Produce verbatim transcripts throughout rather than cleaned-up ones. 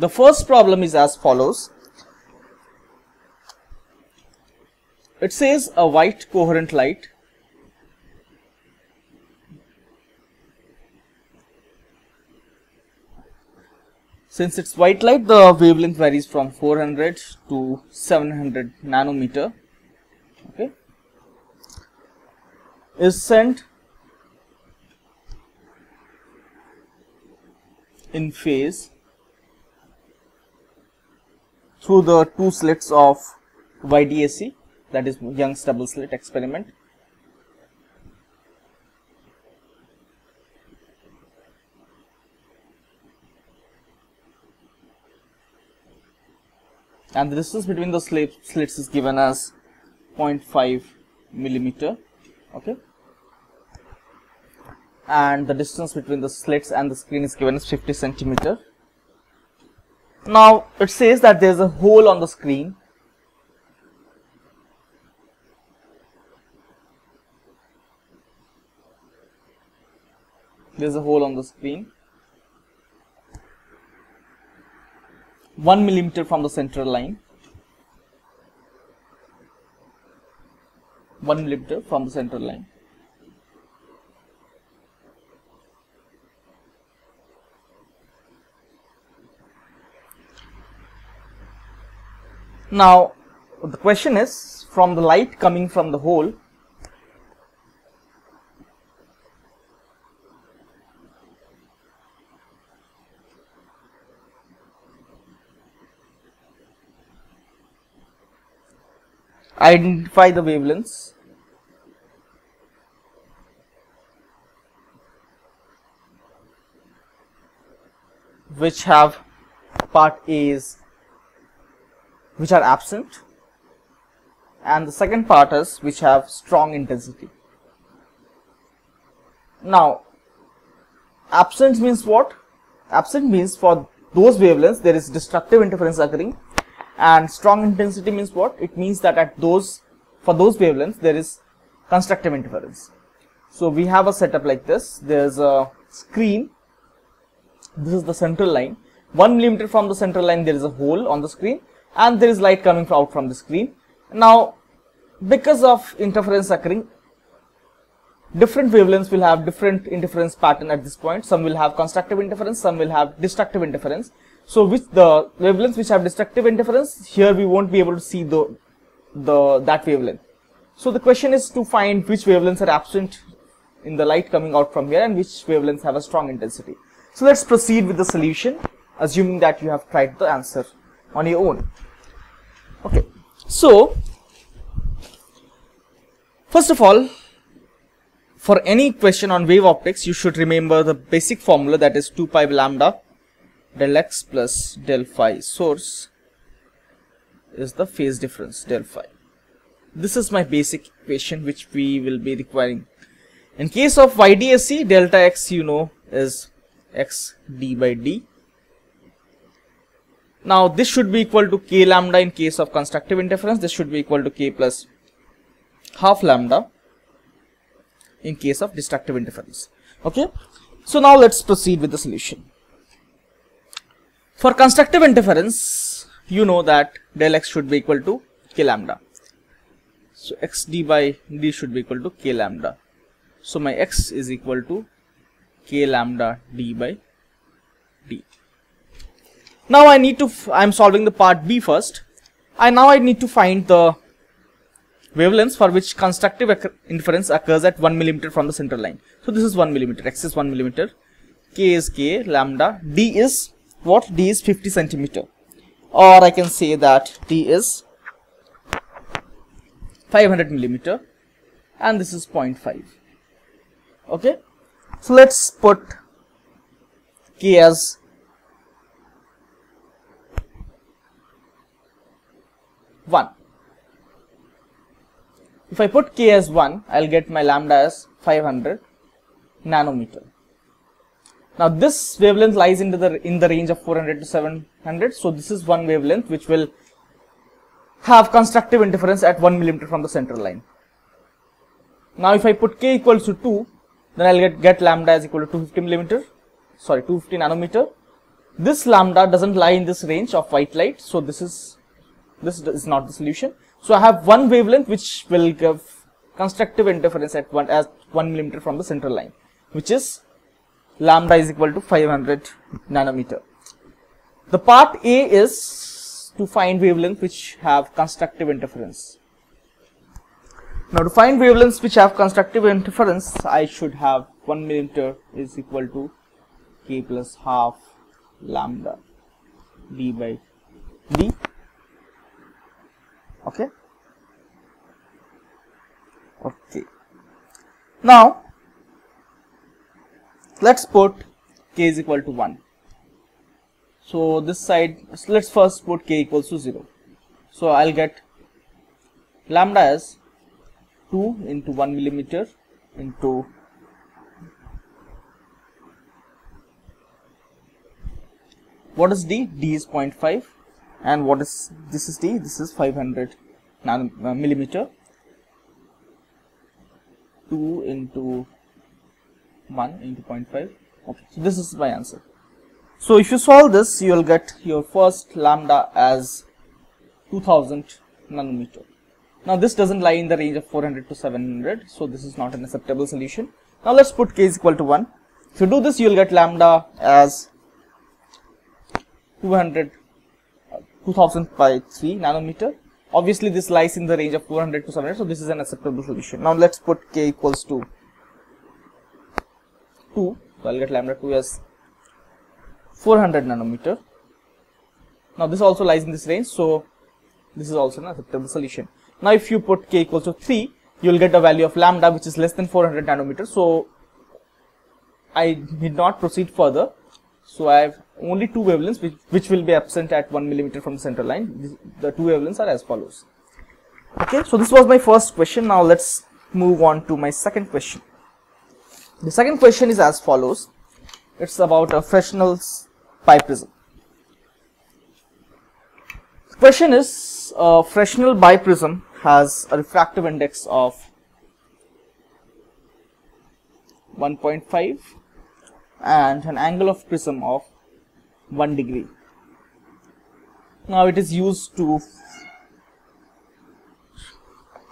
The first problem is as follows. It says a white coherent light . Since it's white light, the wavelength varies from four hundred to seven hundred nanometer, okay, is sent in phase through the two slits of Y D S E, that is Young's double slit experiment. And the distance between the slits is given as zero point five millimeter, okay, and the distance between the slits and the screen is given as fifty centimeter. Now it says that there is a hole on the screen there is a hole on the screen one millimeter from the central line, one millimeter from the central line. Now the question is, from the light coming from the hole, identify the wavelengths which have part A's which are absent, and the second part is which have strong intensity. Now absent means what? Absent means for those wavelengths there is destructive interference occurring. And strong intensity means what? It means that at those, for those wavelengths, there is constructive interference. So we have a setup like this. There's a screen. This is the central line. One millimeter from the central line, there is a hole on the screen, and there is light coming out from the screen. Now, because of interference occurring, different wavelengths will have different interference pattern at this point. Some will have constructive interference, some will have destructive interference. So which the wavelengths which have destructive interference, here we won't be able to see the, the that wavelength. So the question is to find which wavelengths are absent in the light coming out from here and which wavelengths have a strong intensity. So let's proceed with the solution, assuming that you have tried the answer on your own. Okay, so first of all, for any question on wave optics, you should remember the basic formula, that is two pi lambda del x plus del phi source is the phase difference del phi. This is my basic equation which we will be requiring. In case of Y D S E, delta x you know is x d by d. Now this should be equal to k lambda in case of constructive interference. This should be equal to k plus half lambda in case of destructive interference. Okay, so now let's proceed with the solution. For constructive interference, you know that del x should be equal to k lambda. So x d by d should be equal to k lambda. So my x is equal to k lambda d by d. Now I need to, f I'm solving the part B first. I now I need to find the wavelengths for which constructive occur interference occurs at one millimeter from the central line. So this is one millimeter, x is one millimeter, k is k, lambda, d is what? D is fifty centimeter, or I can say that D is five hundred millimeter, and this is zero point five. Okay, so let's put K as one. If I put K as one, I'll get my lambda as five hundred nanometer. Now this wavelength lies into the in the range of four hundred to seven hundred, so this is one wavelength which will have constructive interference at one millimeter from the central line. Now if I put k equals to two, then I'll get, get lambda is equal to two hundred fifty millimeter, sorry two hundred fifty nanometer. This lambda doesn't lie in this range of white light, so this is this is not the solution. So I have one wavelength which will give constructive interference at one as one millimeter from the center line, which is lambda is equal to five hundred nanometer. The part A is to find wavelength which have constructive interference. Now to find wavelengths which have constructive interference, I should have one millimeter is equal to k plus half lambda d by d. Okay. Okay. Now let's put k is equal to one. So this side, let's first put k equals to zero. So I'll get lambda as two into one millimeter into what is d? D is zero point five, and what is this is d? This is five hundred millimeter. two into one into zero point five. Okay, so this is my answer. So if you solve this, you will get your first lambda as two thousand nanometer. Now this doesn't lie in the range of four hundred to seven hundred, so this is not an acceptable solution. Now let's put k is equal to one. If you do this, you will get lambda as two hundred, two thousand by three nanometer. Obviously this lies in the range of four hundred to seven hundred, so this is an acceptable solution. Now let's put k equals to two, so I'll get lambda two as four hundred nanometer. Now this also lies in this range, so this is also an acceptable solution. Now if you put k equals to three, you will get a value of lambda which is less than four hundred nanometer, so I did not proceed further. So I have only two wavelengths which, which will be absent at one millimeter from the center line. This, the two wavelengths are as follows. Okay, so this was my first question. Now let's move on to my second question. The second question is as follows. It's about a fresnel biprism. The question is, uh, fresnel biprism has a refractive index of one point five. and an angle of prism of one degree. Now it is used to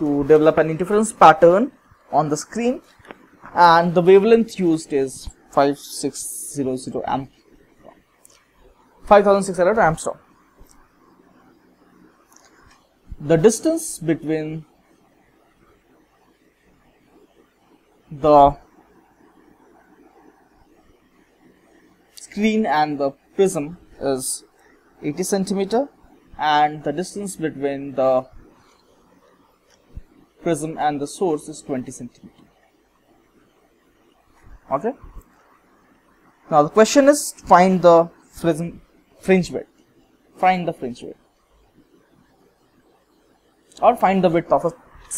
to develop an interference pattern on the screen, and the wavelength used is five thousand six hundred angstrom. The distance between the screen and the prism is eighty centimeter, and the distance between the prism and the source is twenty centimeter. Okay. Now the question is, find the prism fringe width. Find the fringe width, or find the width of a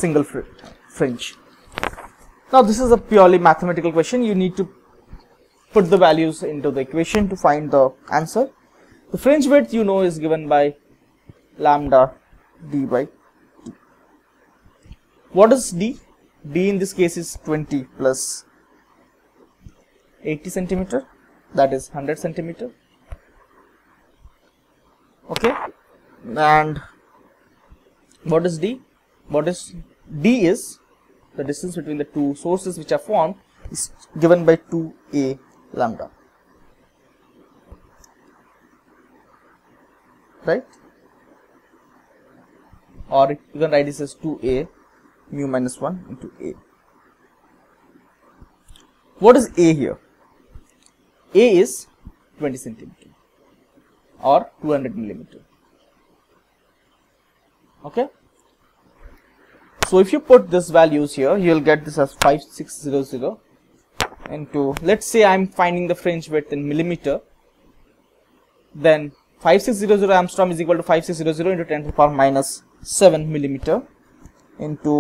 single fringe. Now this is a purely mathematical question. You need to put the values into the equation to find the answer. The fringe width, you know, is given by lambda d by d. What is d? D in this case is twenty plus eighty centimeter, that is one hundred centimeter. Okay, and what is d? What is d is the distance between the two sources which are formed is given by two a lambda, right? Or you can write this as two a mu minus one into a. What is a here? A is twenty centimeter or two hundred millimeter. Okay, so if you put these values here, you will get this as five thousand six hundred into, let's say I'm finding the fringe width in millimeter, then five thousand six hundred angstrom is equal to five thousand six hundred into ten to the power minus seven millimeter into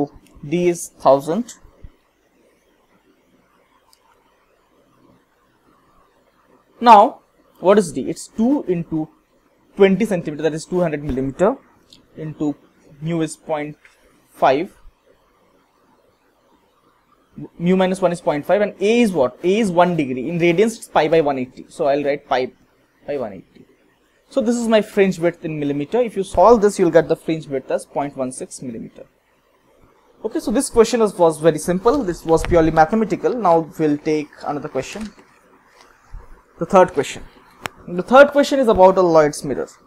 d is one thousand . Now what is d? It's two into twenty centimeter, that is two hundred millimeter, into mu is zero point five. Mu minus one is zero point five, and a is what? A is one degree. In radians, it's pi by one eighty. So I'll write pi by one eighty. So this is my fringe width in millimeter. If you solve this, you'll get the fringe width as zero point one six millimeter. Okay, so this question is, was very simple. This was purely mathematical. Now we'll take another question. The third question. The third question is about a Lloyd's mirror.